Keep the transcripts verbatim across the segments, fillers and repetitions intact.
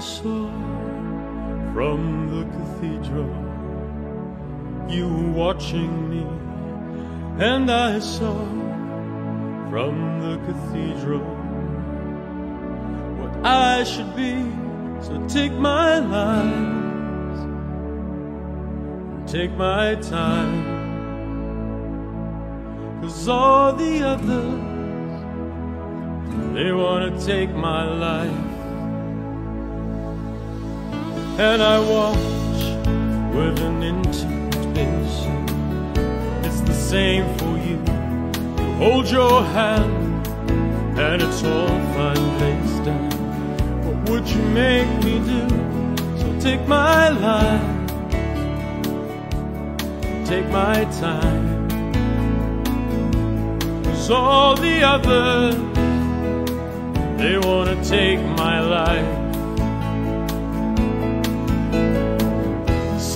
saw from the cathedral. You were watching me, and I saw from the cathedral what I should be. So take my lines, take my time, 'cause all the others, they wanna take my life. And I watch with an intimidation. It's the same for you. You hold your hand and it's all fine lays down. What would you make me do? So take my life, take my time, 'cause all the others, they wanna take my life.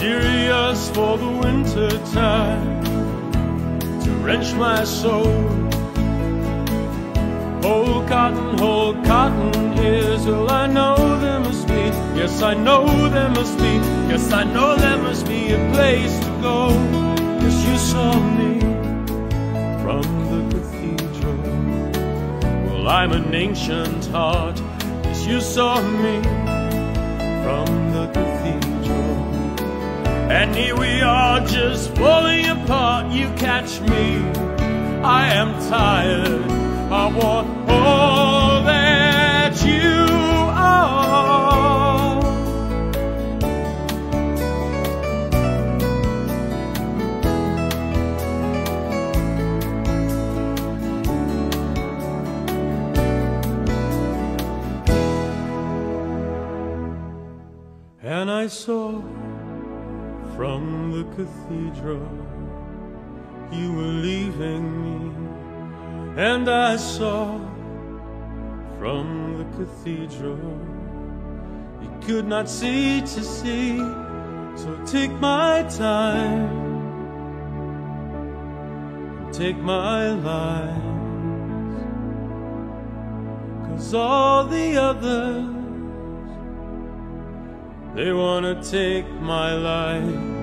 Serious for the winter time, to wrench my soul. Whole cotton, whole cotton is all I know there must be. Yes, I know there must be. Yes, I know there must be a place to go. Yes, you saw me from the cathedral. I'm an ancient heart, as you saw me from the cathedral. And here we are just falling apart, you catch me, I am tired. I want all that you are. And I saw from the cathedral you were leaving me, and I saw from the cathedral you could not see to see. So take my time, take my lines, 'cause all the others, they wanna take my life.